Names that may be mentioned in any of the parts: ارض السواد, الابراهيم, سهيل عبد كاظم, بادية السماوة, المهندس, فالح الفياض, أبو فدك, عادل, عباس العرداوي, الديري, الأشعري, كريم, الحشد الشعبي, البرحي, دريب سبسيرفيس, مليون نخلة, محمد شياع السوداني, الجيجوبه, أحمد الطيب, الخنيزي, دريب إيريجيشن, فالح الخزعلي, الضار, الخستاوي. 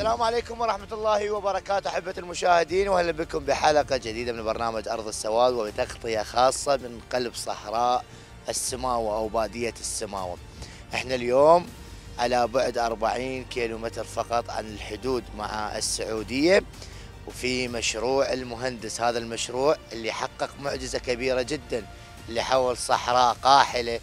السلام عليكم ورحمة الله وبركاته أحبة المشاهدين، وأهلا بكم بحلقة جديدة من برنامج أرض السواد وبتغطية خاصة من قلب صحراء السماوة أو بادية السماوة. احنا اليوم على بعد 40 كيلومتر فقط عن الحدود مع السعودية وفي مشروع المهندس. هذا المشروع اللي حقق معجزة كبيرة جدا، اللي حول صحراء قاحلة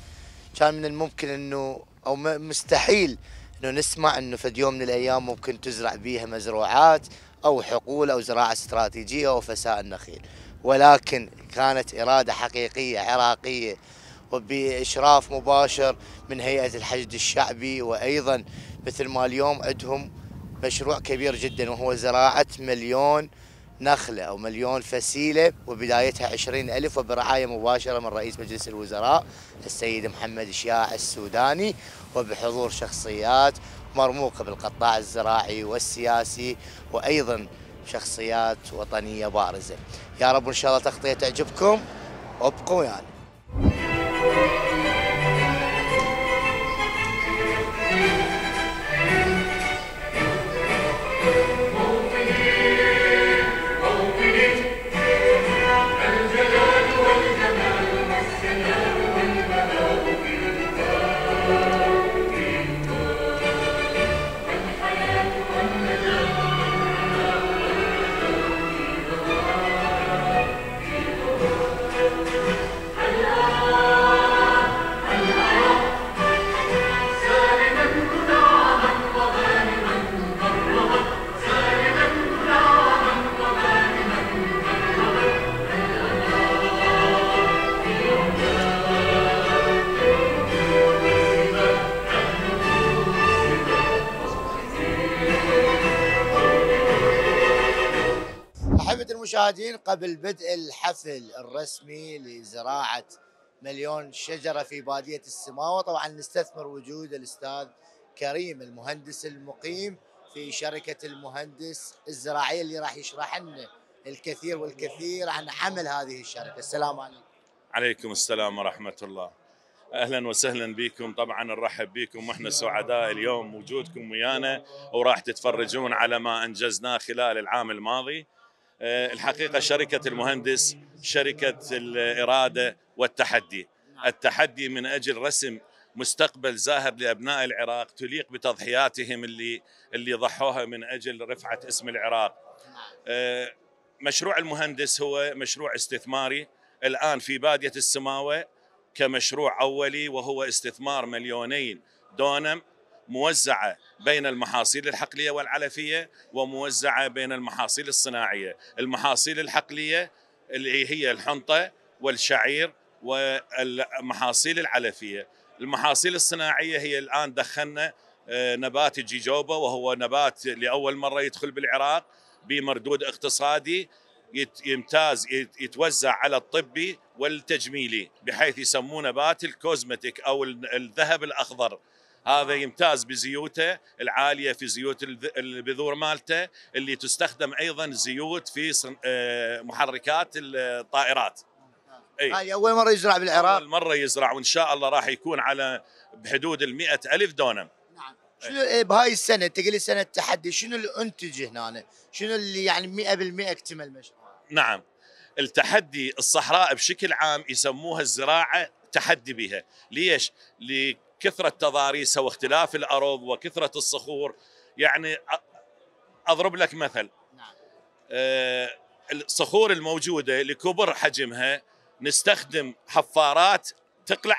كان من الممكن انه او مستحيل انه نسمع انه في يوم من الايام ممكن تزرع بيها مزروعات او حقول او زراعه استراتيجيه او فساء النخيل، ولكن كانت اراده حقيقيه عراقيه وباشراف مباشر من هيئه الحشد الشعبي، وايضا مثل ما اليوم عندهم مشروع كبير جدا وهو زراعه مليون نخله او مليون فسيله وبدايتها 20,000 وبرعايه مباشره من رئيس مجلس الوزراء السيد محمد شياع السوداني وبحضور شخصيات مرموقه بالقطاع الزراعي والسياسي وايضا شخصيات وطنيه بارزه. يا رب ان شاء الله تغطيه تعجبكم وابقوا ويانا. يعني. المشاهدين، قبل بدء الحفل الرسمي لزراعة مليون شجرة في بادية السماوة، طبعا نستثمر وجود الأستاذ كريم المهندس المقيم في شركة المهندس الزراعية اللي راح يشرح لنا الكثير والكثير عن عمل هذه الشركة. السلام عليكم. عليكم السلام ورحمة الله، اهلا وسهلا بكم. طبعا نرحب بكم واحنا سعداء اليوم وجودكم ويانا، وراح تتفرجون على ما انجزناه خلال العام الماضي. الحقيقة شركة المهندس شركة الإرادة والتحدي، التحدي من أجل رسم مستقبل زاهر لأبناء العراق تليق بتضحياتهم اللي ضحوها من أجل رفعة اسم العراق. مشروع المهندس هو مشروع استثماري الآن في بادية السماوة كمشروع أولي، وهو استثمار 2 مليون دونم موزعة بين المحاصيل الحقلية والعلفية وموزعة بين المحاصيل الصناعية. المحاصيل الحقلية اللي هي الحنطة والشعير والمحاصيل العلفية. المحاصيل الصناعية هي الآن دخلنا نبات الجيجوبه، وهو نبات لأول مرة يدخل بالعراق بمردود اقتصادي يمتاز، يتوزع على الطبي والتجميلي، بحيث يسموه نبات الكوزمتيك أو الذهب الأخضر. هذا يمتاز بزيوته العالية في زيوت البذور مالته، اللي تستخدم أيضا زيوت في محركات الطائرات. هاي أول مرة يزرع بالعراق؟ أول مرة يزرع، وإن شاء الله راح يكون على بحدود 100,000 دونم. نعم. شنو بهاي السنة، أنت قلت سنة تحدي، شنو اللي أنتج هنا؟ شنو اللي يعني 100% اكتمل المشروع؟ نعم. التحدي الصحراء بشكل عام يسموها الزراعة تحدي بها، ليش؟ كثرة تضاريسها واختلاف الأرض وكثرة الصخور. يعني أضرب لك مثل، الصخور الموجودة لكبر حجمها نستخدم حفارات تقلع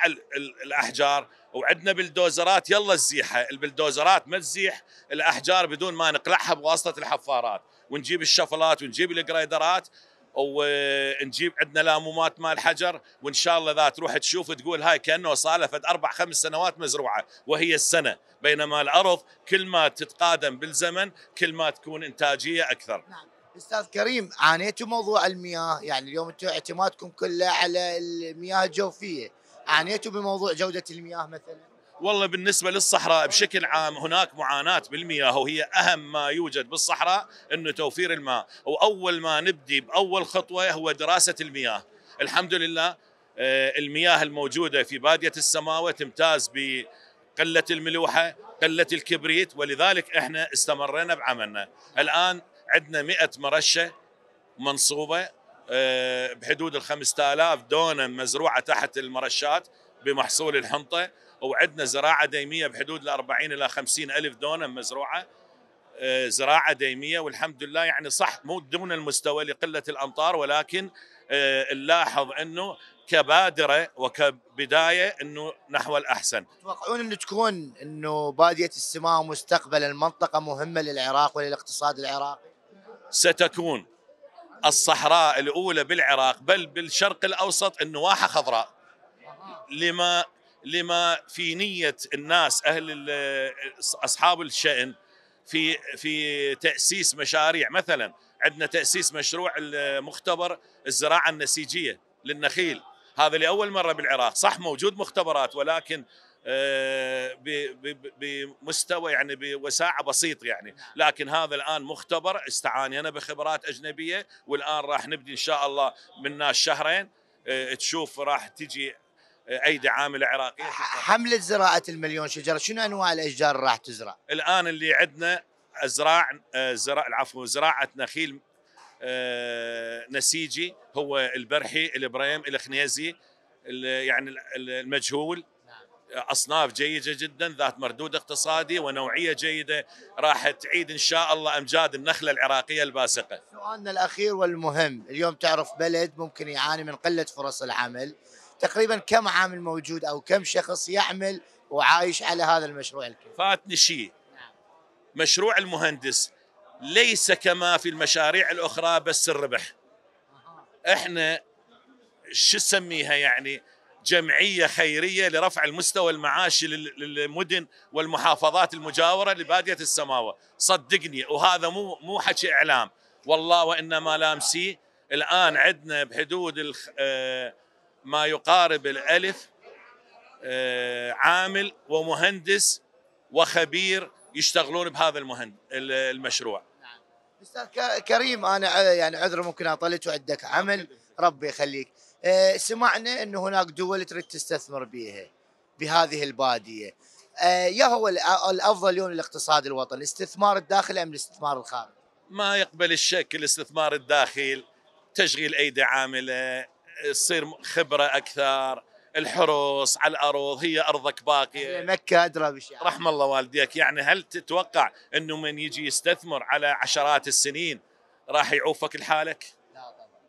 الأحجار، وعندنا بلدوزرات يلا الزيحة، البلدوزرات ما تزيح الأحجار بدون ما نقلعها بواسطة الحفارات، ونجيب الشفلات ونجيب الجريدرات ونجيب عندنا لامومات مال الحجر، وان شاء الله اذا تروح تشوف تقول هاي كانه صار لها 4-5 سنوات مزروعه وهي السنه، بينما الارض كل ما تتقادم بالزمن كل ما تكون انتاجيه اكثر. نعم. استاذ كريم، عانيتوا موضوع المياه، يعني اليوم انتم اعتمادكم كله على المياه الجوفيه، عانيتوا بموضوع جوده المياه مثلا؟ والله بالنسبة للصحراء بشكل عام هناك معاناة بالمياه، وهي أهم ما يوجد بالصحراء أنه توفير الماء، وأول ما نبدي بأول خطوة هو دراسة المياه. الحمد لله المياه الموجودة في بادية السماوة تمتاز بقلة الملوحة قلت الكبريت، ولذلك احنا استمرنا بعملنا. الان عندنا 100 مرشه منصوبه بحدود ال 5000 دونه مزروعه تحت المرشات بمحصول الحنطه، وعندنا زراعه ديميه بحدود ال 40 الى 50 الف دونه مزروعه زراعه ديميه، والحمد لله يعني صح مو ضمن المستوى لقله الامطار، ولكن نلاحظ انه كبادره وكبدايه انه نحو الاحسن. تتوقعون انه تكون انه باديه السماوه مستقبل المنطقه مهمه للعراق وللاقتصاد العراقي؟ ستكون الصحراء الاولى بالعراق بل بالشرق الاوسط انه واحه خضراء. لما في نيه الناس اهل اصحاب الشأن في تاسيس مشاريع، مثلا عندنا تاسيس مشروع المختبر الزراعه النسيجيه للنخيل، هذا لاول مره بالعراق، صح موجود مختبرات ولكن بمستوى يعني بوساعه بسيط يعني، لكن هذا الان مختبر استعانينا بخبرات اجنبيه، والان راح نبدي ان شاء الله من شهرين تشوف راح تجي ايدي عامله عراقيه. حمله زراعه المليون شجره، شنو انواع الاشجار راح تزرع؟ الان اللي عندنا زراعه نخيل نسيجي، هو البرحي، الابراهيم، الخنيزي، يعني المجهول، اصناف جيده جدا ذات مردود اقتصادي ونوعيه جيده راح تعيد ان شاء الله امجاد النخله العراقيه الباسقه. سؤالنا الاخير والمهم، اليوم تعرف بلد ممكن يعاني من قله فرص العمل، تقريبا كم عامل موجود او كم شخص يعمل وعايش على هذا المشروع الكبير؟ فاتني شيء. مشروع المهندس ليس كما في المشاريع الاخرى بس الربح. احنا شو نسميها يعني جمعيه خيريه لرفع المستوى المعاشي للمدن والمحافظات المجاوره لباديه السماوه، صدقني وهذا مو حكي اعلام، والله وانما لامسي. الان عندنا بحدود ما يقارب 1000 عامل ومهندس وخبير يشتغلون بهذا المشروع. استاذ كريم، انا يعني عذر ممكن اطلت وعندك عمل ربي يخليك، سمعنا انه هناك دول تريد تستثمر بيها بهذه الباديه، يا هو الافضل اليوم للاقتصاد الوطني، الاستثمار الداخلي ام الاستثمار الخارجي؟ ما يقبل الشك الاستثمار الداخلي، تشغيل ايدي عامله، تصير خبره اكثر، الحروس على الارض، هي ارضك باقيه، مكه ادرى بشيء، رحم الله والديك. يعني هل تتوقع انه من يجي يستثمر على عشرات السنين راح يعوفك لحالك؟ لا طبعا،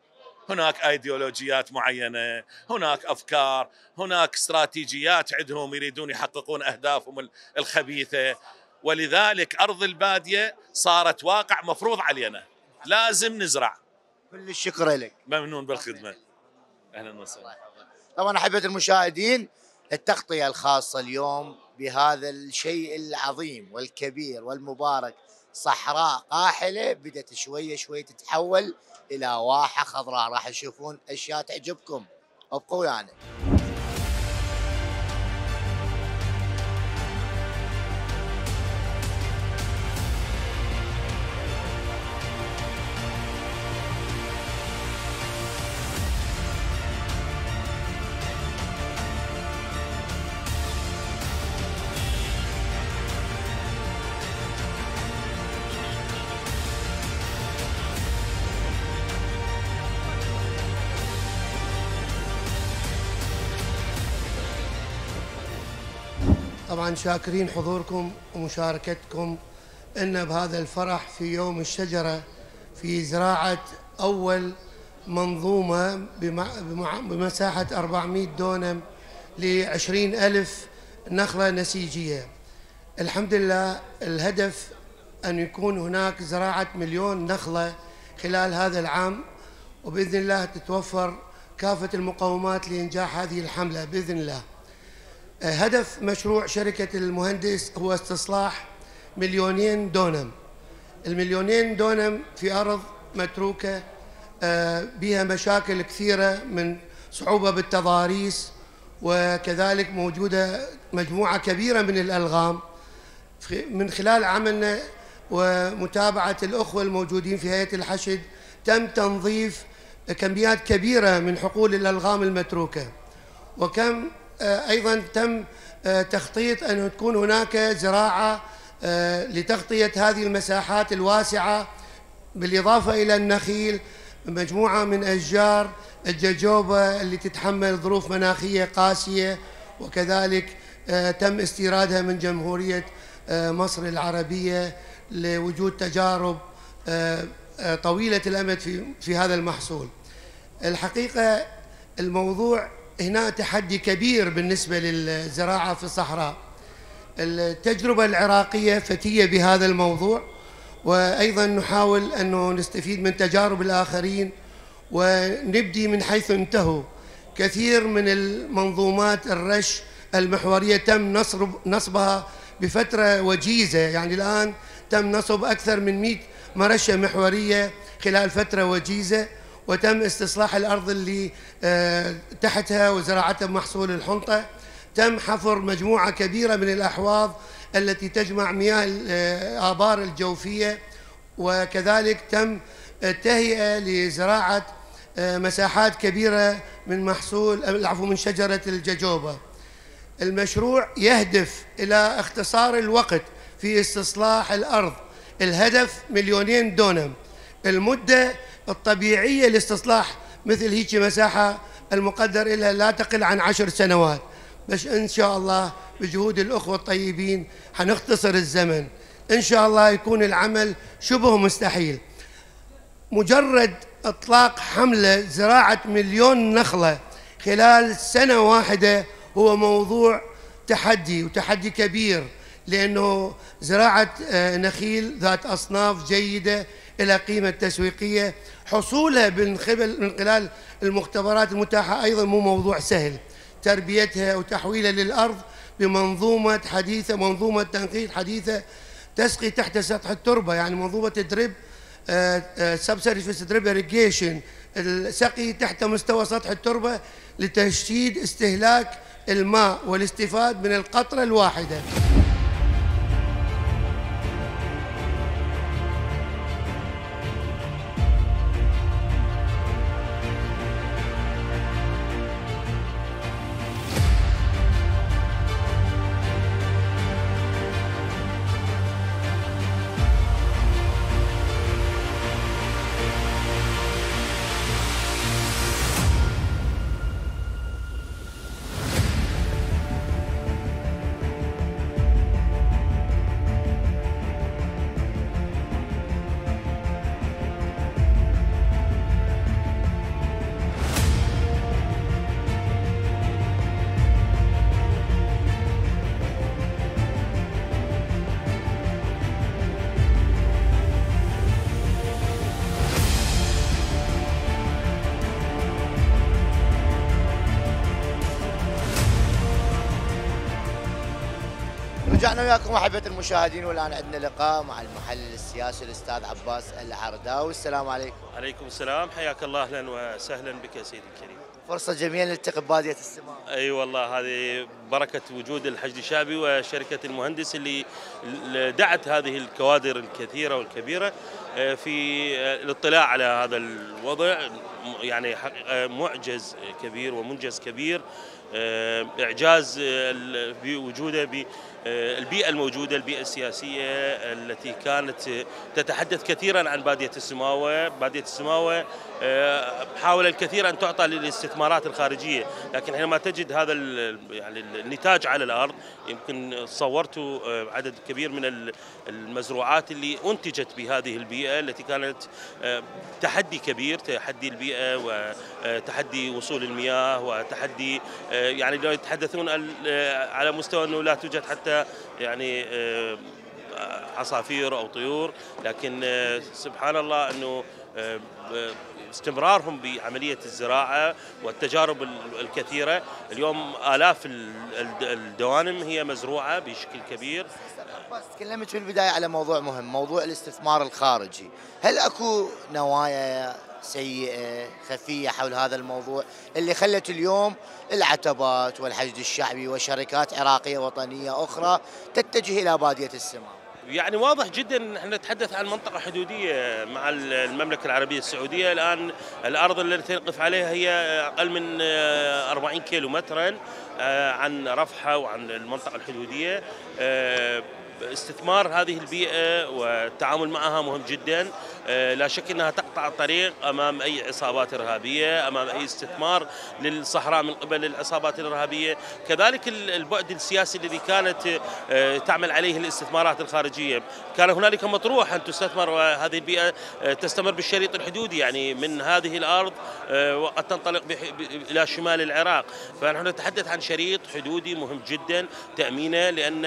هناك ايديولوجيات معينه، هناك افكار، هناك استراتيجيات عندهم يريدون يحققون اهدافهم الخبيثه، ولذلك ارض الباديه صارت واقع مفروض علينا، لازم نزرع. كل الشكر لك، ممنون بالخدمه، اهلا وسهلا. طبعا أحبة المشاهدين، التغطية الخاصة اليوم بهذا الشيء العظيم والكبير والمبارك، صحراء قاحلة بدأت شوية شوية تتحول إلى واحة خضراء، راح تشوفون أشياء تعجبكم، ابقوا ويانا. يعني. طبعا شاكرين حضوركم ومشاركتكم لنا بهذا الفرح في يوم الشجرة، في زراعة أول منظومة بمساحة 400 دونم ل20 ألف نخلة نسيجية. الحمد لله الهدف أن يكون هناك زراعة 1,000,000 نخلة خلال هذا العام، وبإذن الله تتوفر كافة المقومات لإنجاح هذه الحملة بإذن الله. هدف مشروع شركة المهندس هو استصلاح 2,000,000 دونم. ال2,000,000 دونم في أرض متروكة بها مشاكل كثيرة من صعوبة بالتضاريس، وكذلك موجودة مجموعة كبيرة من الألغام. من خلال عملنا ومتابعة الأخوة الموجودين في هيئة الحشد تم تنظيف كميات كبيرة من حقول الألغام المتروكة، وكم أيضا تم تخطيط أن تكون هناك زراعة لتغطية هذه المساحات الواسعة، بالإضافة إلى النخيل، مجموعة من أشجار الجيجوبه اللي تتحمل ظروف مناخية قاسية، وكذلك تم استيرادها من جمهورية مصر العربية لوجود تجارب طويلة الأمد في هذا المحصول. الحقيقة الموضوع هنا تحدي كبير بالنسبة للزراعة في الصحراء. التجربة العراقية فتية بهذا الموضوع، وأيضا نحاول أنه نستفيد من تجارب الآخرين ونبدي من حيث انتهوا. كثير من المنظومات الرش المحورية تم نصبها بفترة وجيزة، يعني الآن تم نصب أكثر من 100 مرشة محورية خلال فترة وجيزة، وتم استصلاح الأرض اللي تحتها وزراعتها بمحصول الحنطة. تم حفر مجموعة كبيرة من الأحواض التي تجمع مياه الآبار الجوفية، وكذلك تم التهيئة لزراعة مساحات كبيرة من شجرة الجيجوبه. المشروع يهدف إلى اختصار الوقت في استصلاح الأرض، الهدف 2 مليون دونم، المدة الطبيعية لاستصلاح مثل هيك مساحة المقدر لها لا تقل عن 10 سنوات، بس إن شاء الله بجهود الأخوة الطيبين حنختصر الزمن، إن شاء الله يكون العمل شبه مستحيل. مجرد إطلاق حملة زراعة 1 مليون نخلة خلال سنة واحدة هو موضوع تحدي، وتحدي كبير، لأنه زراعة نخيل ذات أصناف جيدة إلى قيمة تسويقية حصولها من خلال المختبرات المتاحة أيضا مو موضوع سهل. تربيتها وتحويلها للأرض بمنظومة حديثة، منظومة تنقيط حديثة تسقي تحت سطح التربة، يعني منظومة دريب سبسيرفيس دريب إيريجيشن، السقي تحت مستوى سطح التربة لتشديد استهلاك الماء والاستفادة من القطرة الواحدة. رجعنا وياكم أحبة المشاهدين، والآن عندنا لقاء مع المحلل السياسي الأستاذ عباس العرداوي. السلام عليكم. عليكم السلام، حياك الله، أهلا وسهلا بك سيدي الكريم. فرصة جميلة نلتقي ببادية السماوة. أي والله، هذه بركة وجود الحشد الشعبي وشركة المهندس اللي دعت هذه الكوادر الكثيرة والكبيرة في الاطلاع على هذا الوضع، يعني معجز كبير ومنجز كبير، إعجاز بوجوده بالبيئة الموجودة، البيئة السياسية التي كانت تتحدث كثيرا عن بادية السماوة. بادية السماوة حاول الكثير أن تعطى للاستثمارات الخارجية، لكن حينما تجد هذا يعني النتاج على الأرض، يمكن صورت عدد كبير من المزروعات اللي أنتجت بهذه البيئة التي كانت تحدي كبير، تحدي البيئة وتحدي وصول المياه وتحدي، يعني لو يتحدثون على مستوى أنه لا توجد حتى يعني عصافير أو طيور، لكن سبحان الله أنه استمرارهم بعملية الزراعة والتجارب الكثيرة. اليوم آلاف الدوانم هي مزروعة بشكل كبير. بس تكلمت في البداية على موضوع مهم، موضوع الاستثمار الخارجي. هل أكو نوايا سيئة خفية حول هذا الموضوع اللي خلت اليوم العتبات والحشد الشعبي وشركات عراقية وطنية أخرى تتجه إلى بادية السماوة؟ يعني واضح جدا احنا نتحدث عن منطقه حدوديه مع المملكه العربيه السعوديه. الان الارض التي نقف عليها هي اقل من 40 كيلو مترا عن رفحه وعن المنطقه الحدوديه. استثمار هذه البيئة والتعامل معها مهم جدا، لا شك أنها تقطع الطريق أمام أي عصابات إرهابية، أمام أي استثمار للصحراء من قبل العصابات الإرهابية. كذلك البعد السياسي الذي كانت تعمل عليه الاستثمارات الخارجية، كان هنالك مطروح أن تستثمر هذه البيئة، تستمر بالشريط الحدودي، يعني من هذه الأرض وقد تنطلق إلى شمال العراق. فنحن نتحدث عن شريط حدودي مهم جدا تأمينه، لأن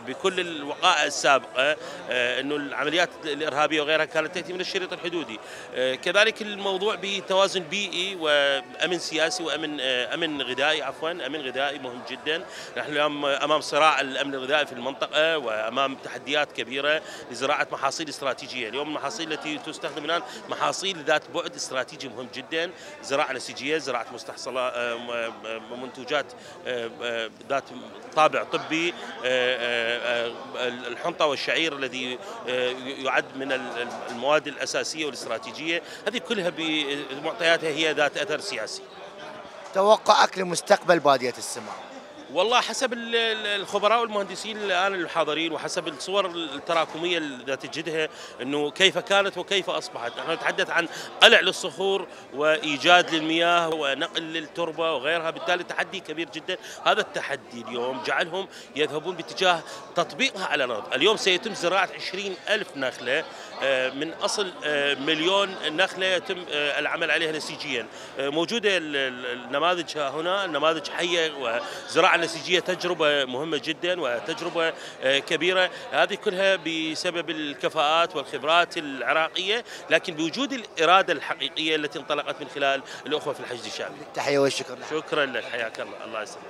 بكل الوقائع السابقة أنه العمليات الإرهابية وغيرها كانت تأتي من الشريط الحدودي. كذلك الموضوع بتوازن بيئي وأمن سياسي وأمن أمن غذائي مهم جدا. نحن اليوم أمام صراع الأمن الغذائي في المنطقة وأمام تحديات كبيرة لزراعة محاصيل استراتيجية. اليوم المحاصيل التي تستخدم الآن محاصيل ذات بعد استراتيجي مهم جدا، زراعة نسيجية، زراعة مستحصلات، منتوجات ذات طابع طبي، الحنطة والشعير الذي يعد من المواد الأساسية والاستراتيجية، هذه كلها بمعطياتها هي ذات أثر سياسي. توقعك لمستقبل بادية السماوة؟ والله حسب الخبراء والمهندسين الآن الحاضرين وحسب الصور التراكمية التي تجدها أنه كيف كانت وكيف أصبحت. نحن نتحدث عن قلع للصخور وإيجاد للمياه ونقل للتربة وغيرها، بالتالي تحدي كبير جدا. هذا التحدي اليوم جعلهم يذهبون باتجاه تطبيقها على الأرض. اليوم سيتم زراعة 20,000 نخلة من أصل مليون نخلة يتم العمل عليها نسيجيا. موجودة النماذج هنا، نماذج حية وزراعة النسيجية، تجربة مهمة جدا وتجربة كبيرة. هذه كلها بسبب الكفاءات والخبرات العراقية، لكن بوجود الإرادة الحقيقية التي انطلقت من خلال الأخوة في الحشد الشعبي. التحية والشكر لك. شكرا لك، حياك الله. الله يسلمك.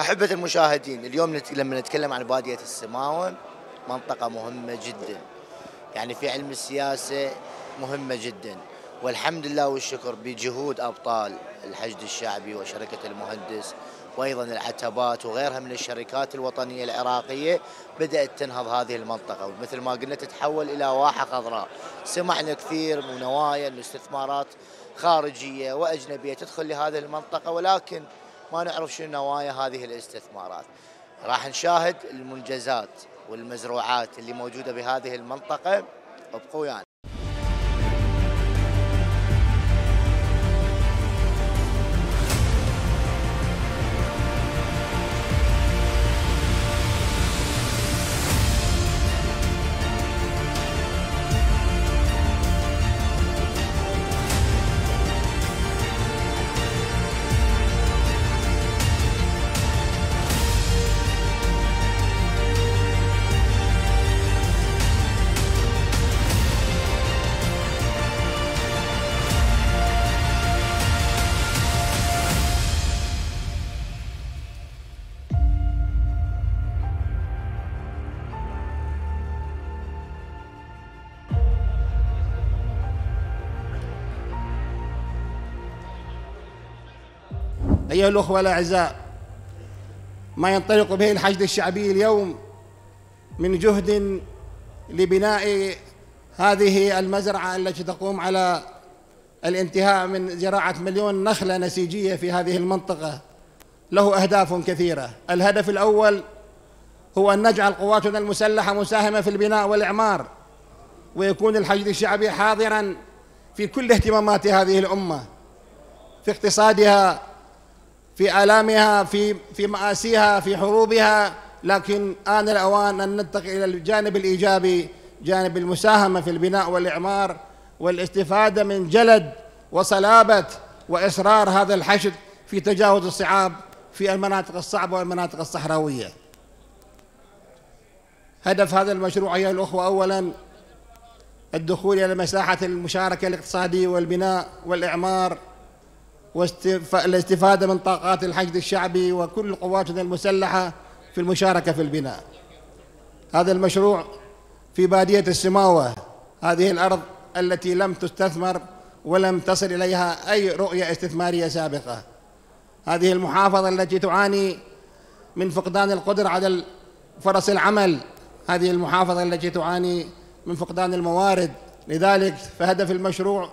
أحبة المشاهدين، اليوم لما نتكلم عن بادية السماوة، منطقة مهمة جدا يعني في علم السياسة مهمة جدا، والحمد لله والشكر بجهود أبطال الحشد الشعبي وشركة المهندس وايضا العتبات وغيرها من الشركات الوطنيه العراقيه بدات تنهض هذه المنطقه، ومثل ما قلنا تتحول الى واحه خضراء. سمعنا كثير من نوايا واستثمارات خارجيه واجنبيه تدخل لهذه المنطقه، ولكن ما نعرف شنو نوايا هذه الاستثمارات. راح نشاهد المنجزات والمزروعات اللي موجوده بهذه المنطقه، ابقوا يعني. أيها الأخوة الأعزاء، ما ينطلق به الحشد الشعبي اليوم من جهد لبناء هذه المزرعة التي تقوم على الانتهاء من زراعة 1,000,000 نخلة نسيجية في هذه المنطقة له أهداف كثيرة. الهدف الأول هو أن نجعل قواتنا المسلحة مساهمة في البناء والإعمار، ويكون الحشد الشعبي حاضراً في كل اهتمامات هذه الأمة، في اقتصادها، في آلامها، في مآسيها، في حروبها. لكن آن الأوان أن ننتقل إلى الجانب الإيجابي، جانب المساهمة في البناء والإعمار والاستفادة من جلد وصلابة وإصرار هذا الحشد في تجاوز الصعاب في المناطق الصعبة والمناطق الصحراوية. هدف هذا المشروع أيها الأخوة أولاً الدخول إلى مساحة المشاركة الاقتصادية والبناء والإعمار، والاستفادة من طاقات الحشد الشعبي وكل قواتنا المسلحة في المشاركة في البناء. هذا المشروع في بادية السماوة، هذه الأرض التي لم تستثمر ولم تصل إليها أي رؤية استثمارية سابقة، هذه المحافظة التي تعاني من فقدان القدرة على فرص العمل، هذه المحافظة التي تعاني من فقدان الموارد. لذلك فهدف المشروع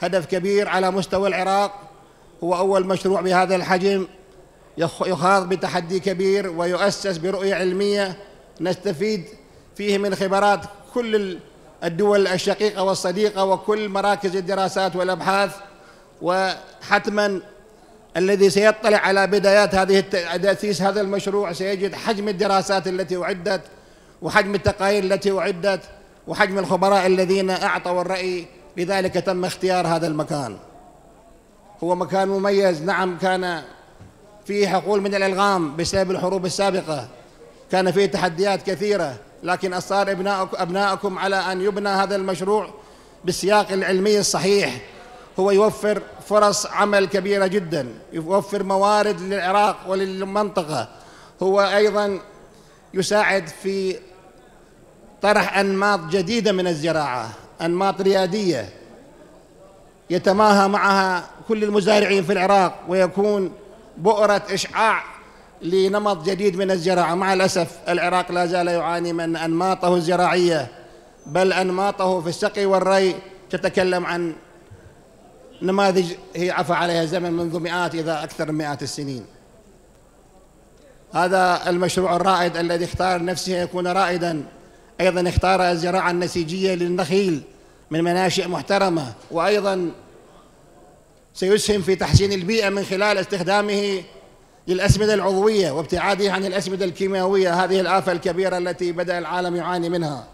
هدف كبير على مستوى العراق، هو أول مشروع بهذا الحجم، يخاض بتحدي كبير ويؤسس برؤية علمية نستفيد فيه من خبرات كل الدول الشقيقة والصديقة وكل مراكز الدراسات والأبحاث. وحتما الذي سيطلع على بدايات هذه تأسيس هذا المشروع سيجد حجم الدراسات التي أعدت وحجم التقارير التي أعدت وحجم الخبراء الذين أعطوا الرأي. لذلك تم اختيار هذا المكان، هو مكان مميز. نعم كان فيه حقول من الألغام بسبب الحروب السابقة، كان فيه تحديات كثيرة، لكن أصر أبناءكم على أن يبنى هذا المشروع بالسياق العلمي الصحيح. هو يوفر فرص عمل كبيرة جدا، يوفر موارد للعراق وللمنطقة، هو أيضا يساعد في طرح أنماط جديدة من الزراعة، أنماط ريادية يتماهى معها كل المزارعين في العراق ويكون بؤرة إشعاع لنمط جديد من الزراعة. مع الأسف العراق لا زال يعاني من أنماطه الزراعية، بل أنماطه في السقي والري تتكلم عن نماذج هي عفى عليها الزمن منذ مئات إذا أكثر من مئات السنين. هذا المشروع الرائد الذي اختار نفسه يكون رائدا، أيضا اختار الزراعة النسيجية للنخيل من مناشئ محترمة، وأيضا سيسهم في تحسين البيئة من خلال استخدامه للأسمدة العضوية وابتعاده عن الأسمدة الكيماوية، هذه الآفة الكبيرة التي بدأ العالم يعاني منها.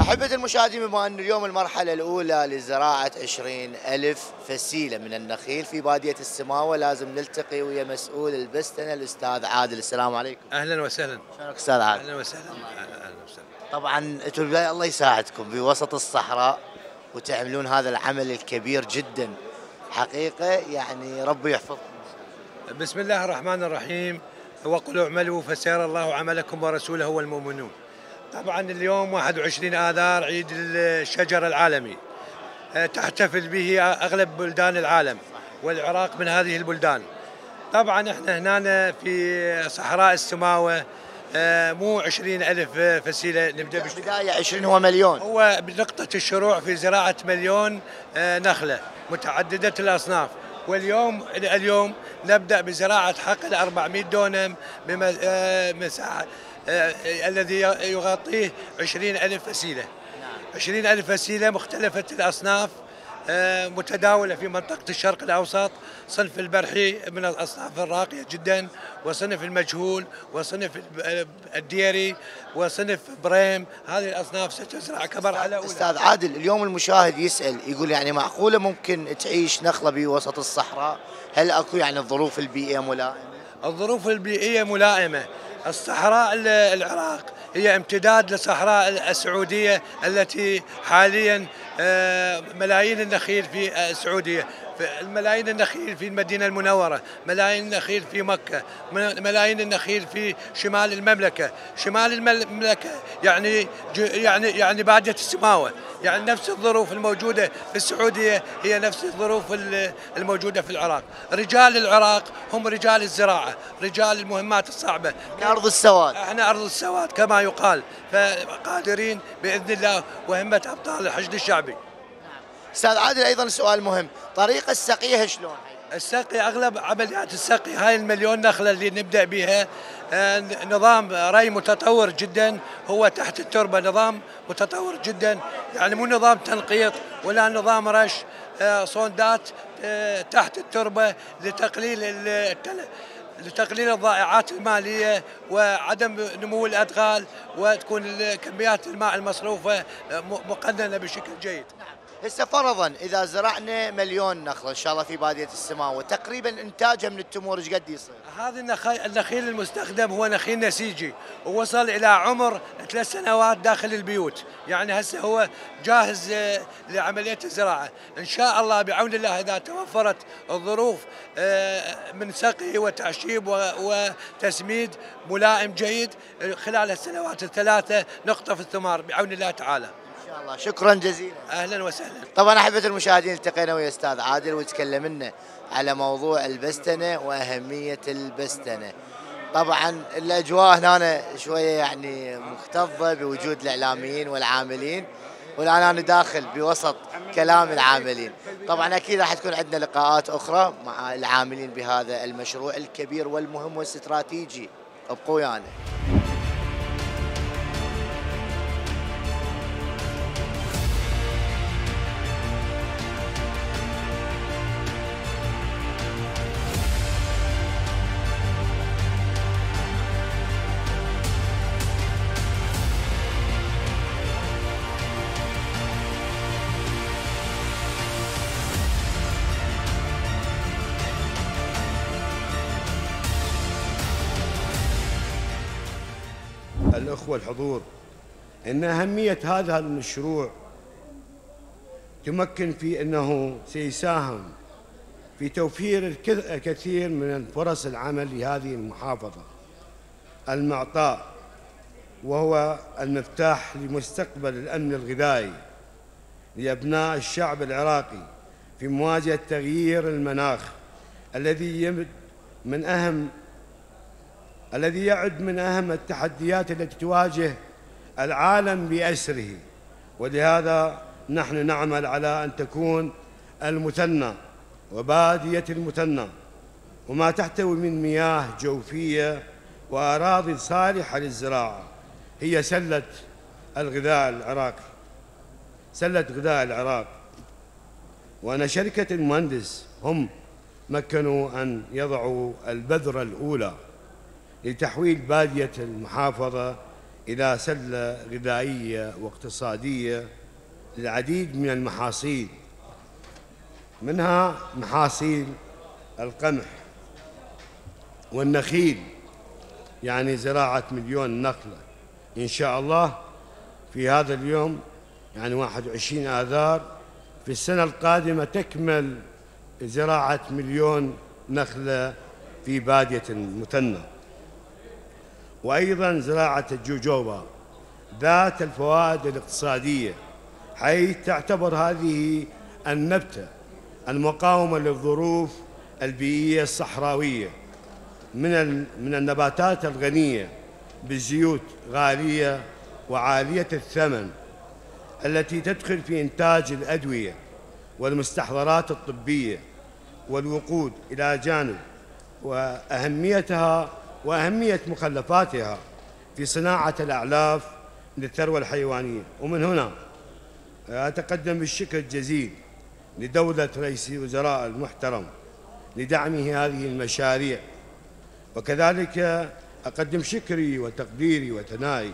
أحبة المشاهدين، بما أن اليوم المرحلة الأولى لزراعة 20,000 فسيلة من النخيل في بادية السماوة، لازم نلتقي ويا مسؤول البستنة الأستاذ عادل. السلام عليكم. أهلا وسهلا. شلونك أستاذ عادل؟ أهلا وسهلا. أهلا وسهلا. طبعا أنتم بالبداية الله يساعدكم بوسط الصحراء وتعملون هذا العمل الكبير جدا حقيقة، يعني ربي يحفظكم. بسم الله الرحمن الرحيم، وقل اعملوا فسيرى الله عملكم ورسوله والمؤمنون. طبعا اليوم 21 آذار عيد الشجر العالمي، تحتفل به أغلب بلدان العالم والعراق من هذه البلدان. طبعا احنا هنا في صحراء السماوة، مو 20,000 فسيلة نبدأ بداية 20 هو مليون، هو بنقطة الشروع في زراعة مليون نخلة متعددة الأصناف. واليوم نبدأ بزراعة حقل 400 دونم بمساحة الذي يغطيه 20,000 فسيلة. 20,000 فسيلة مختلفة الأصناف، متداولة في منطقة الشرق الأوسط. صنف البرحي من الأصناف الراقية جدا، وصنف المجهول، وصنف الديري، وصنف بريم. هذه الأصناف ستزرع كمرحلة أولى. أستاذ عادل، اليوم المشاهد يسأل يقول يعني معقولة ممكن تعيش نخلة بوسط الصحراء؟ هل أكو يعني الظروف البيئية ملائمة؟ الظروف البيئية ملائمة. الصحراء العراق هي امتداد لصحراء السعودية التي حاليا ملايين النخيل في السعودية، ملايين النخيل في المدينة المنورة، ملايين النخيل في مكة، ملايين النخيل في شمال المملكة. شمال المملكة يعني بادية السماوة، يعني نفس الظروف الموجودة في السعودية هي نفس الظروف الموجودة في العراق. رجال العراق هم رجال الزراعة، رجال المهمات الصعبة. أرض السواد، احنا أرض السواد كما يقال، فقادرين بإذن الله وهمة أبطال الحشد الشعبي. أستاذ عادل، أيضا سؤال مهم، طريقة السقيها شلون؟ السقي أغلب عمليات السقي هاي المليون نخلة اللي نبدأ بها نظام ري متطور جدا، هو تحت التربة، نظام متطور جدا، يعني مو نظام تنقيط ولا نظام رش، صوندات تحت التربة لتقليل الضائعات المالية وعدم نمو الأدغال، وتكون كميات الماء المصروفة مقننة بشكل جيد. هسه فرضا اذا زرعنا مليون نخله ان شاء الله في باديه السماوه، تقريبا انتاجها من التمور ايش قد يصير؟ هذا النخيل المستخدم هو نخيل نسيجي، ووصل الى عمر 3 سنوات داخل البيوت، يعني هسه هو جاهز لعمليه الزراعه، ان شاء الله بعون الله اذا توفرت الظروف من سقي وتعشيب وتسميد ملائم جيد خلال السنوات 3 نقطف الثمار بعون الله تعالى. إن شاء الله. شكرا جزيلا. اهلا وسهلا. طبعا احبتي المشاهدين، التقينا ويا استاذ عادل وتكلمنا على موضوع البستنه واهميه البستنه. طبعا الاجواء هنا شويه يعني مختضه بوجود الاعلاميين والعاملين، والان انا داخل بوسط كلام العاملين. طبعا اكيد راح تكون عندنا لقاءات اخرى مع العاملين بهذا المشروع الكبير والمهم والاستراتيجي، ابقوا ويانا. الأخوة الحضور، إن أهمية هذا المشروع تمكن في أنه سيساهم في توفير الكثير من فرص العمل لهذه المحافظة. المعطاء وهو المفتاح لمستقبل الأمن الغذائي لأبناء الشعب العراقي في مواجهة تغيير المناخ الذي يعد من أهم التحديات التي تواجه العالم بأسره، ولهذا نحن نعمل على أن تكون المثنى وبادية المثنى وما تحتوي من مياه جوفية وأراضي صالحة للزراعة هي سلة الغذاء العراقي، سلة غذاء العراق. وأن شركة المهندس هم مكنوا أن يضعوا البذرة الأولى لتحويل بادية المحافظة إلى سلة غذائية واقتصادية للعديد من المحاصيل، منها محاصيل القمح والنخيل، يعني زراعة مليون نخلة إن شاء الله في هذا اليوم، يعني 21 آذار في السنة القادمة تكمل زراعة مليون نخلة في بادية المثنى. وأيضاً زراعة الجيجوبه ذات الفوائد الاقتصادية، حيث تعتبر هذه النبتة المقاومة للظروف البيئية الصحراوية، من النباتات الغنية بالزيوت غالية وعالية الثمن، التي تدخل في إنتاج الأدوية والمستحضرات الطبية والوقود، إلى جانب وأهميتها وأهمية مخلفاتها في صناعة الأعلاف للثروة الحيوانية. ومن هنا أتقدم بالشكر الجزيل لدولة رئيس الوزراء المحترم لدعمه هذه المشاريع، وكذلك أقدم شكري وتقديري وثنائي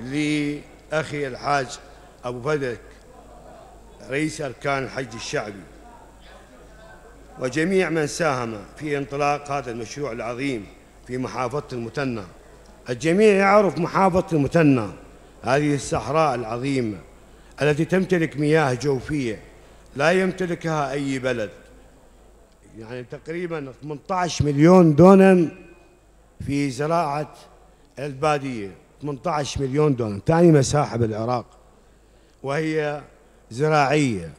لأخي الحاج أبو فدك رئيس أركان الحشد الشعبي وجميع من ساهم في انطلاق هذا المشروع العظيم في محافظة المثنى. الجميع يعرف محافظة المثنى هذه الصحراء العظيمة التي تمتلك مياه جوفية لا يمتلكها أي بلد، يعني تقريباً 18 مليون دونم في زراعة البادية، 18 مليون دونم، ثاني مساحة بالعراق، وهي زراعية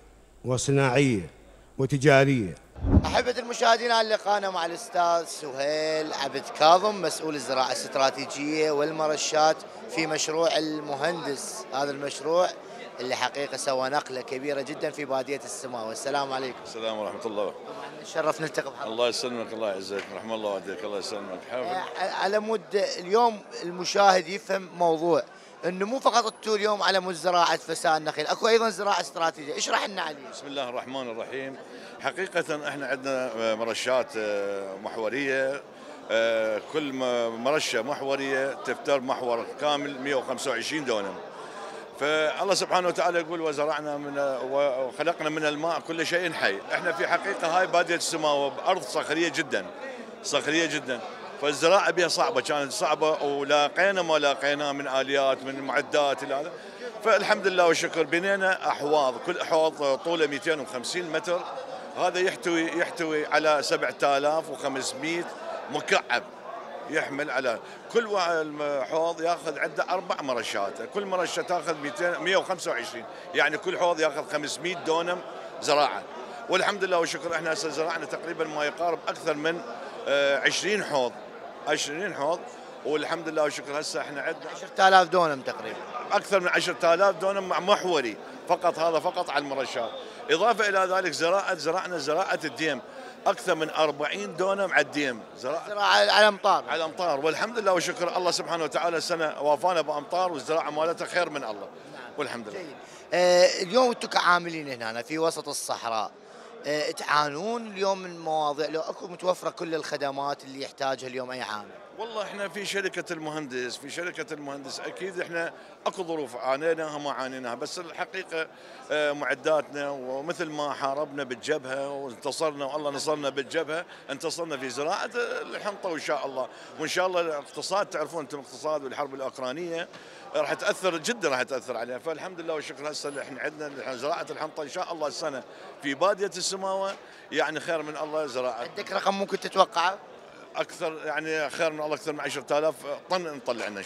وصناعية وتجارية. أحبة المشاهدين، على لقائنا مع الأستاذ سهيل عبد كاظم مسؤول الزراعة الاستراتيجية والمرشات في مشروع المهندس، هذا المشروع اللي حقيقة سوى نقلة كبيرة جدا في بادية السماوة. السلام عليكم. السلام ورحمة الله. طبعا شرف نلتقي بحضرتك. الله يسلمك، الله يعزك، رحم الله والديك. الله يسلمك. على مود اليوم المشاهد يفهم موضوع انه مو فقط التو اليوم على مود زراعه فساء النخيل، اكو ايضا زراعه استراتيجيه، اشرح لنا عليه. بسم الله الرحمن الرحيم. حقيقه احنا عندنا مرشات محوريه، كل مرشه محوريه تفتر محور كامل 125 دونم. فالله سبحانه وتعالى يقول وزرعنا من وخلقنا من الماء كل شيء حي. احنا في حقيقه هاي بادية السماوة ارض صخريه جدا صخريه جدا، فالزراعه بها صعبه، كانت صعبه ولاقينا ما لاقيناه من اليات من معدات الى هذا، فالحمد لله والشكر بنينا احواض، كل احواض طوله 250 متر، هذا يحتوي على 7500 مكعب، يحمل على كل حوض ياخذ عنده 4 مرشات، كل مرشه تاخذ 125، يعني كل حوض ياخذ 500 دونم زراعه، والحمد لله والشكر احنا هسه زرعنا تقريبا ما يقارب اكثر من 20 حوض، والحمد لله والشكر هسه احنا عندنا 10000 دونم تقريبا، اكثر من 10000 دونم محوري فقط، هذا فقط على المرشات، اضافه الى ذلك زرعنا زراعه الديم اكثر من 40 دونم على الديم، زراعه على امطار والحمد لله والشكر الله سبحانه وتعالى السنه وافانا بامطار والزراعه مالتها خير من الله والحمد لله. اليوم انتم كعاملين هنا في وسط الصحراء تعانون اليوم من مواضيع، لو اكو متوفره كل الخدمات اللي يحتاجها اليوم اي عامل؟ والله احنا في شركه المهندس، اكيد احنا اكو ظروف عانيناها ما عانيناها، بس الحقيقه معداتنا، ومثل ما حاربنا بالجبهه وانتصرنا والله نصرنا بالجبهه، انتصرنا في زراعه الحنطه وان شاء الله، وان شاء الله الاقتصاد تعرفون انتم الاقتصاد والحرب الاوكرانيه راح تاثر جدا، راح تاثر عليها، فالحمد لله والشكر هسه احنا عندنا زراعه الحنطه ان شاء الله السنه في باديه السماوه، يعني خير من الله زراعه. عندك رقم ممكن تتوقعه؟ اكثر يعني خير من الله، اكثر من 10000 طن نطلع لنا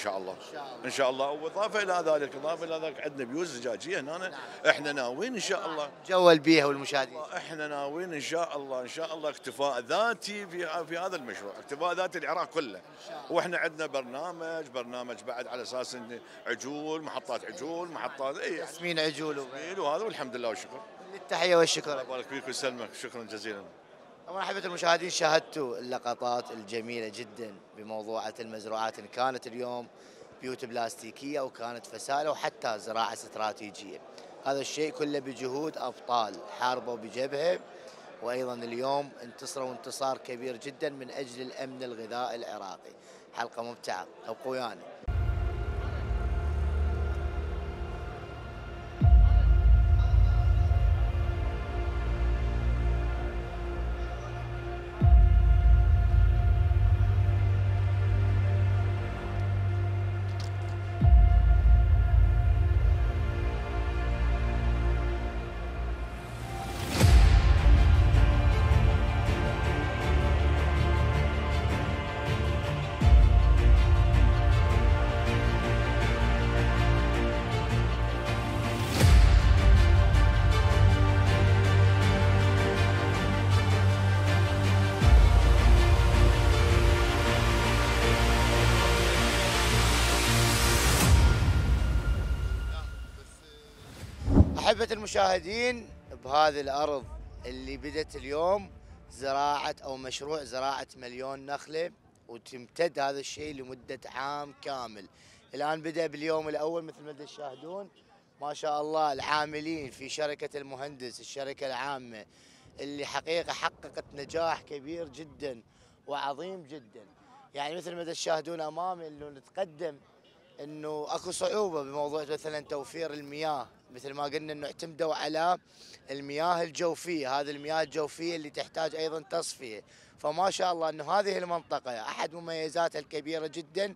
ان شاء الله واضافه الى ذلك عندنا بيوت زجاجيه هنا، نعم. احنا ناويين ان شاء الله جول بيها والمشاهدين، احنا ناويين ان شاء الله اكتفاء ذاتي في هذا المشروع، اكتفاء ذاتي العراق كله، واحنا عندنا برنامج بعد على اساس عجول، محطات عجول، محطات تسمين عجول وهذا، والحمد لله والشكر. التحيه والشكر، الله يبارك فيك ويسلمك، شكرا جزيلا. طبعا حبيبة المشاهدين شاهدتوا اللقطات الجميلة جدا بموضوعة المزروعات، إن كانت اليوم بيوت بلاستيكية وكانت فسالة وحتى زراعة استراتيجية، هذا الشيء كله بجهود أبطال حاربوا بجبهة، وأيضا اليوم انتصروا انتصار كبير جدا من أجل الأمن الغذائي العراقي. حلقة ممتعة، أبقوا ويانا. أحبة المشاهدين، بهذه الأرض اللي بدت اليوم زراعة أو مشروع زراعة مليون نخلة، وتمتد هذا الشيء لمدة عام كامل. الآن بدأ باليوم الأول مثل ما تشاهدون، ما شاء الله العاملين في شركة المهندس، الشركة العامة اللي حقيقة حققت نجاح كبير جدا وعظيم جدا. يعني مثل ما تشاهدون أمامي أنه نتقدم أنه أكو صعوبة بموضوع مثلا توفير المياه، مثل ما قلنا انه اعتمدوا على المياه الجوفيه، هذه المياه الجوفيه اللي تحتاج ايضا تصفيه، فما شاء الله انه هذه المنطقه احد مميزاتها الكبيره جدا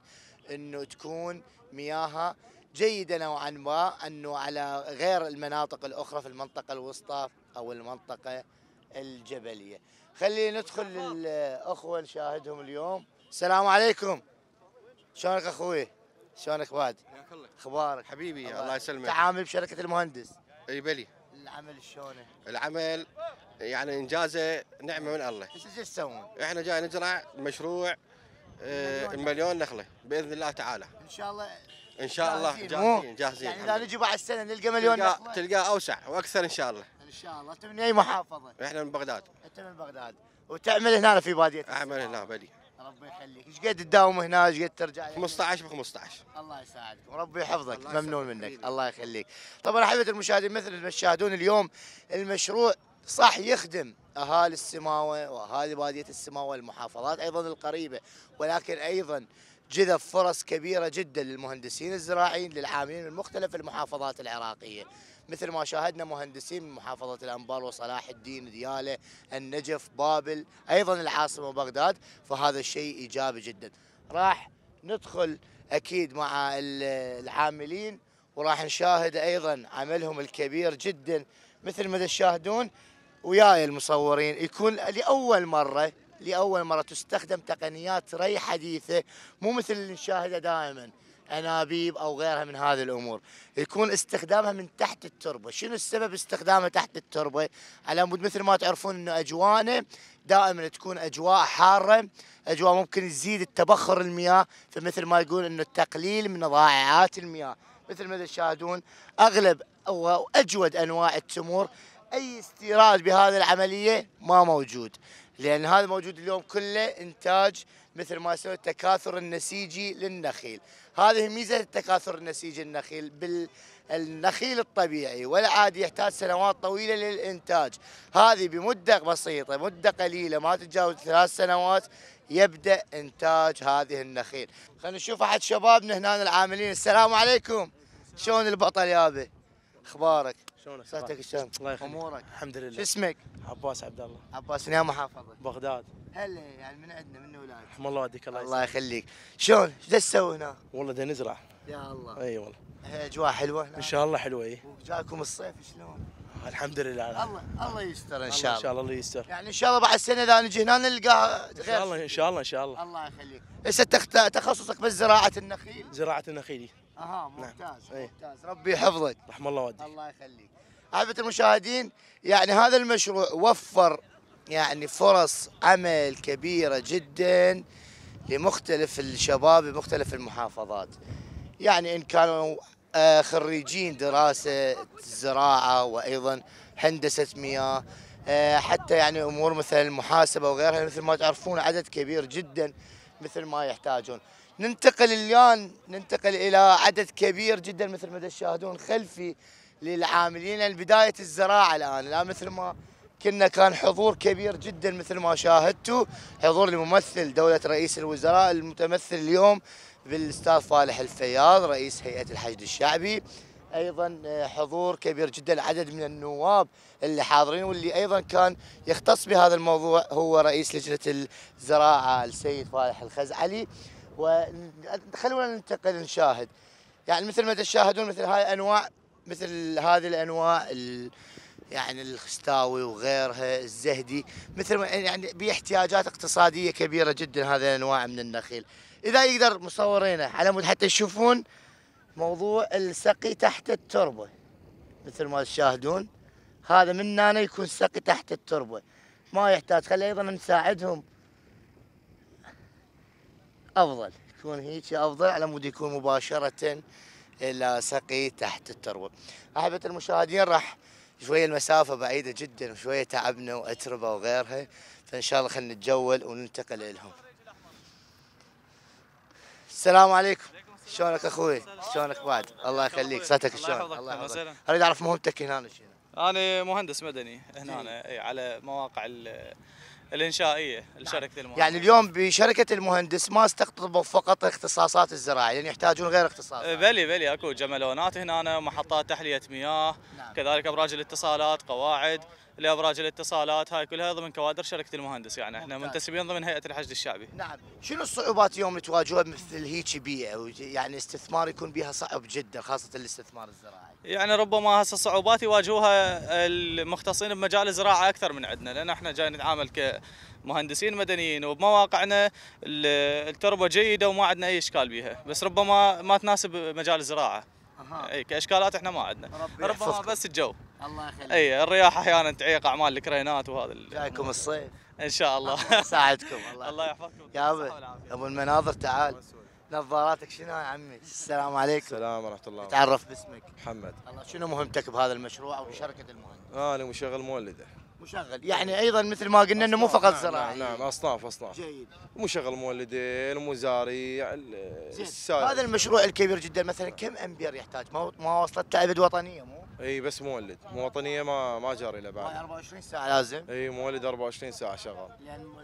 انه تكون مياهها جيده نوعا ما، انه على غير المناطق الاخرى في المنطقه الوسطى او المنطقه الجبليه. خلينا ندخل للاخوه نشاهدهم اليوم. السلام عليكم، شلونك اخوي؟ شلونك بعد؟ حياك الله. اخبارك؟ حبيبي الله يسلمك. تعامل بشركة المهندس؟ اي بلي. العمل شلونه؟ العمل يعني انجازه نعمه من الله. ايش تسوون؟ احنا جاي نزرع مشروع المليون نخله باذن الله تعالى. ان شاء الله جاهزين يعني اذا نجي بعد سنه نلقى مليون نخله تلقاه اوسع واكثر ان شاء الله. ان شاء الله. انت من اي محافظه؟ احنا من بغداد. انت من بغداد وتعمل هنا في باديه؟ اعمل هنا بلي. ربي يخليك، ايش قد تداوم هنا؟ ايش قد ترجع؟ 15 ب 15. الله يساعدك وربي يحفظك، ممنون منك حبيبي. الله يخليك. طبعا حبيبه المشاهدين مثل ما تشاهدون اليوم المشروع صح يخدم اهالي السماوه واهالي باديه السماوه والمحافظات ايضا القريبه، ولكن ايضا جذب فرص كبيرة جدا للمهندسين الزراعيين للعاملين من مختلف المحافظات العراقية، مثل ما شاهدنا مهندسين من محافظة الأنبار وصلاح الدين، ديالى، النجف، بابل، أيضا العاصمة وبغداد، فهذا الشيء إيجابي جدا. راح ندخل أكيد مع العاملين وراح نشاهد أيضا عملهم الكبير جدا مثل ما تشاهدون وياي المصورين. يكون لأول مرة تستخدم تقنيات ري حديثة، مو مثل اللي نشاهده دائما أنابيب أو غيرها من هذه الأمور. يكون استخدامها من تحت التربة. شنو السبب استخدامها تحت التربة؟ على مود مثل ما تعرفون أنه أجواءنا دائما تكون أجواء حارة، أجواء ممكن تزيد التبخر المياه، فمثل ما يقول أنه التقليل من ضائعات المياه. مثل ما تشاهدون أغلب أو أجود أنواع التمور أي استيراد بهذه العملية ما موجود، لأن هذا موجود اليوم كله إنتاج مثل ما يسمى التكاثر النسيجي للنخيل. هذه ميزة التكاثر النسيجي للنخيل بالنخيل الطبيعي والعادي يحتاج سنوات طويلة للإنتاج، هذه بمدة بسيطة، مدة قليلة ما تتجاوز 3 سنوات يبدأ إنتاج هذه النخيل. خلينا نشوف أحد شبابنا هنا العاملين. السلام عليكم، شلون البطل يابي؟ أخبارك؟ شلونك؟ صحتك شلون؟ الله يخليك. امورك؟ الحمد لله. شو اسمك؟ عباس عبد الله. عباس من محافظة؟ بغداد. هلا يعني من عندنا من اولادك. رحم الله والديك. الله يخليك. شلون؟ ايش تسوي هنا؟ والله دا نزرع. يا الله. اي والله. اجواء حلوه هنا. ان شاء الله حلوه. اي. وجاكم الصيف شلون؟ الحمد لله. الله يستر ان شاء الله. ان شاء الله الله يستر. يعني ان شاء الله بعد سنه اذا نجي هنا نلقاها غير. ان شاء الله ان شاء الله ان شاء الله. الله يخليك. هسه تخصصك بزراعة النخيل؟ زراعة النخيل. اها ممتاز. نعم. ممتاز. ربي يحفظك. رحم الله والديك. الله يخليك. أحبة المشاهدين، يعني هذا المشروع وفر يعني فرص عمل كبيرة جدا لمختلف الشباب بمختلف المحافظات، يعني إن كانوا خريجين دراسة الزراعة وأيضا هندسة مياه، حتى يعني أمور مثل المحاسبة وغيرها، مثل ما تعرفون عدد كبير جدا مثل ما يحتاجون. ننتقل إلى عدد كبير جدا مثل ما تشاهدون خلفي للعاملين. البداية الزراعة الآن مثل ما كنا كان حضور كبير جدا مثل ما شاهدتوا، حضور لممثل دولة رئيس الوزراء المتمثل اليوم بالأستاذ فالح الفياض رئيس هيئة الحشد الشعبي، أيضا حضور كبير جدا عدد من النواب اللي حاضرين، واللي أيضا كان يختص بهذا الموضوع هو رئيس لجنة الزراعة السيد فالح الخزعلي. وخلونا ننتقل نشاهد يعني مثل ما تشاهدون مثل هذه الانواع يعني الخستاوي وغيرها، الزهدي، مثل يعني باحتياجات اقتصاديه كبيره جدا هذه الانواع من النخيل. اذا يقدر مصورينا على مود حتى تشوفون موضوع السقي تحت التربه مثل ما تشاهدون، هذا من هنا يكون سقي تحت التربه ما يحتاج. خلي ايضا نساعدهم افضل، يكون هيك افضل على مود يكون مباشره إلى سقي تحت التربة. أحبة المشاهدين، راح شوية المسافة بعيدة جدا وشوية تعبنا وأتربة وغيرها، فإن شاء الله خلينا نتجول وننتقل إلهم. السلام عليكم. شلونك أخوي؟ شلونك بعد؟ الله يخليك. صحتك شلون؟ الله يحفظك. أريد أعرف مهمتك هنا شنو؟ أنا مهندس مدني هنا على مواقع الانشائيه لشركه المهندس. يعني اليوم بشركه المهندس ما استقطبوا فقط اختصاصات الزراعه، يعني يحتاجون غير اختصاصات. بلي اكو جملونات هنا، محطات تحليه مياه، نعم. كذلك ابراج الاتصالات، قواعد لابراج الاتصالات، هاي كلها ضمن كوادر شركه المهندس، يعني احنا منتسبين ضمن هيئه الحشد الشعبي. نعم. شنو الصعوبات اليوم تواجهها مثل هيك بيئه يعني استثمار يكون بها صعب جدا خاصه الاستثمار الزراعي؟ يعني ربما هسه الصعوبات يواجهوها المختصين بمجال الزراعه اكثر من عندنا، لان احنا جاي نتعامل كمهندسين مدنيين وبمواقعنا التربه جيده وما عندنا اي اشكال بيها، بس ربما ما تناسب مجال الزراعه. اي كاشكالات احنا ما عندنا، ربما بس الجو. الله يخليك. اي الرياح احيانا تعيق اعمال الكرينات وهذا. جايكم الصيف ان شاء الله يساعدكم. الله يحفظكم يا ابو المناظر. تعال نظاراتك شنو يا عمي؟ السلام عليكم. السلام ورحمه الله. تعرف باسمك؟ محمد. الله، شنو مهمتك بهذا المشروع او بشركه المهندس؟ انا مشغل مولده. مشغل يعني ايضا مثل ما قلنا انه مو فقط زراعه. نعم اصناف. جيد. مشغل مولده، المزاري، السائل. هذا المشروع الكبير جدا مثلا كم امبير يحتاج؟ ما وصلت لابد وطنيه مو؟ اي بس مولد، مواطنيه ما جاري له بعد. 24 ساعه لازم؟ اي مولد 24 ساعه شغال.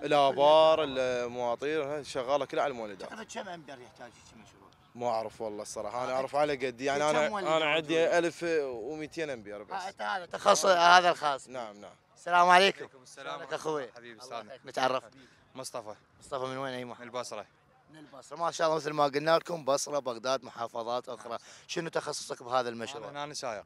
الابار المواطير شغاله كلها على المولدات. تقريبا كم امبير يحتاج كم مشروع؟ ما اعرف والله الصراحه، انا اعرف على قد يعني انا عندي 1200 امبير بس. هذا تخصص هذا الخاص. نعم نعم. السلام عليكم. وعليكم السلام ورحمه الله حبيبي استاذنا. نتعرف. مصطفى. مصطفى من وين ايمن؟ من البصره. من البصره، ما شاء الله مثل ما قلنا لكم بصره، بغداد، محافظات اخرى، شنو تخصصك بهذا المشروع؟ انا سايق.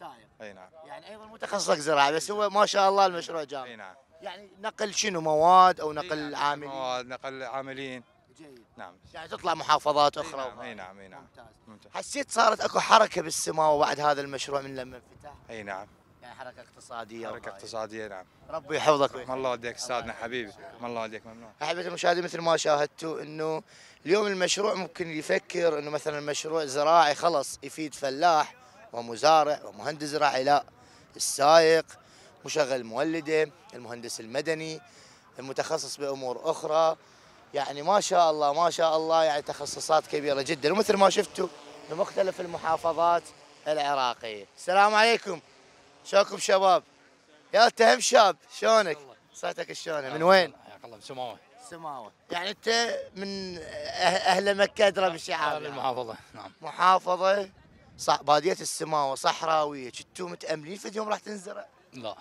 سايق. اي نعم. يعني ايضا مو تخصصك زراعه بس هو ما شاء الله المشروع جامد. اي نعم. يعني نقل شنو مواد او نقل عاملين؟ مواد، نقل عاملين. جيد. نعم. يعني تطلع محافظات اخرى. اي نعم اي نعم اي نعم. ممتاز. حسيت صارت اكو حركه بالسماوه بعد هذا المشروع من لما انفتح؟ اي نعم. يعني حركه اقتصاديه. حركه اقتصاديه نعم. ربي يحفظك. رحم الله والديك استاذنا حبيبي، رحم الله والديك ممنون. احبتي المشاهدين مثل ما شاهدتوا انه اليوم المشروع ممكن يفكر انه مثلا مشروع زراعي خلص يفيد فلاح ومزارع ومهندس زراعي، لا، السائق، مشغل المولده، المهندس المدني، المتخصص بامور اخرى، يعني ما شاء الله ما شاء الله يعني تخصصات كبيره جدا ومثل ما شفتوا بمختلف المحافظات العراقيه. السلام عليكم. شلونكم شباب؟ يا انت هم شاب، شلونك؟ صحتك شلونه؟ من وين؟ حياك الله بسماوه. سماوه، يعني انت من اهل مكه ادرى بالشعار. المحافظه نعم. محافظه صح، باديه السماوه صحراويه، كنتوا متاملين في اليوم راح تنزرع؟ لا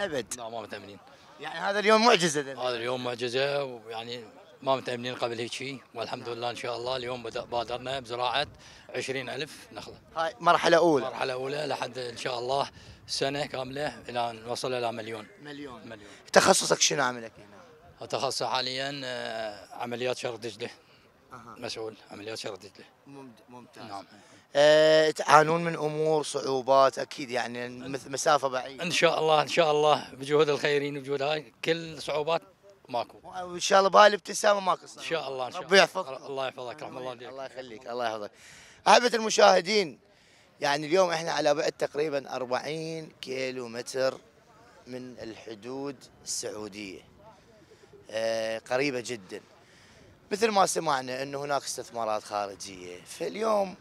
ابد. لا ما متاملين. يعني هذا اليوم معجزه دلوقتي. هذا اليوم معجزه ويعني ما متاملين قبل هيك شيء والحمد لله ان شاء الله اليوم بادرنا بزراعه 20000 نخله. هاي مرحله اولى. مرحله اولى لحد ان شاء الله سنه كامله الى ان نوصل الى مليون. مليون. تخصصك شنو عملك هنا؟ تخصص حاليا عمليات شرق دجله. مسؤول عمليات شرق دجله. ممتاز. نعم. تعانون من امور صعوبات اكيد يعني مسافه بعيده. ان شاء الله ان شاء الله بجهود الخيرين وبجهود هاي كل صعوبات ماكو. وان شاء الله بهاي الابتسامه ماكو. ان شاء الله ان شاء الله. ربي يحفظك. الله يحفظك رحم الله والديك. الله يخليك الله يحفظك. احبة المشاهدين يعني اليوم احنا على بعد تقريبا 40 كيلو متر من الحدود السعوديه. قريبه جدا. مثل ما سمعنا انه هناك استثمارات خارجيه، فاليوم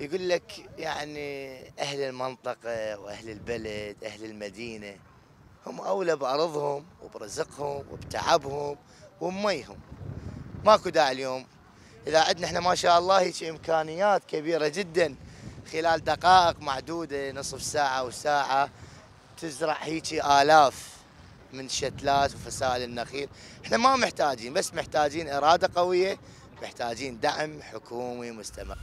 يقول لك يعني اهل المنطقه واهل البلد، اهل المدينه هم اولى بارضهم وبرزقهم وبتعبهم وبميهم. ماكو داعي اليوم اذا عندنا احنا ما شاء الله هيك امكانيات كبيره جدا خلال دقائق معدوده نصف ساعه او ساعه تزرع هيك الاف من شتلات وفسائل النخيل، احنا ما محتاجين بس محتاجين اراده قويه، محتاجين دعم حكومي مستمر.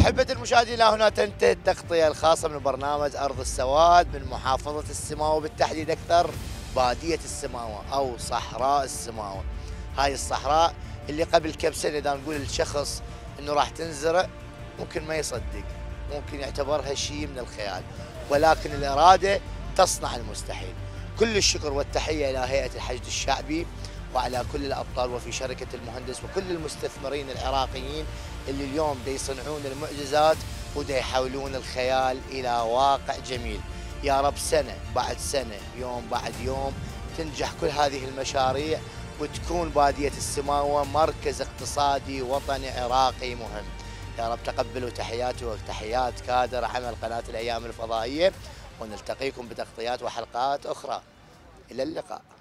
أحبة المشاهدين إلى هنا تنتهي التغطية الخاصة من برنامج أرض السواد من محافظة السماوة بالتحديد أكثر، بادية السماوة أو صحراء السماوة. هاي الصحراء اللي قبل كم سنة إذا نقول للشخص إنه راح تنزرع ممكن ما يصدق، ممكن يعتبرها شيء من الخيال، ولكن الإرادة تصنع المستحيل. كل الشكر والتحية إلى هيئة الحشد الشعبي وعلى كل الأبطال وفي شركة المهندس وكل المستثمرين العراقيين اللي اليوم دا يصنعون المعجزات ودا يحولون الخيال إلى واقع جميل. يا رب سنة بعد سنة يوم بعد يوم تنجح كل هذه المشاريع وتكون بادية السماوة مركز اقتصادي وطني عراقي مهم. يا رب تقبلوا تحياتي وتحيات كادر عمل قناة الأيام الفضائية ونلتقيكم بتغطيات وحلقات أخرى. إلى اللقاء.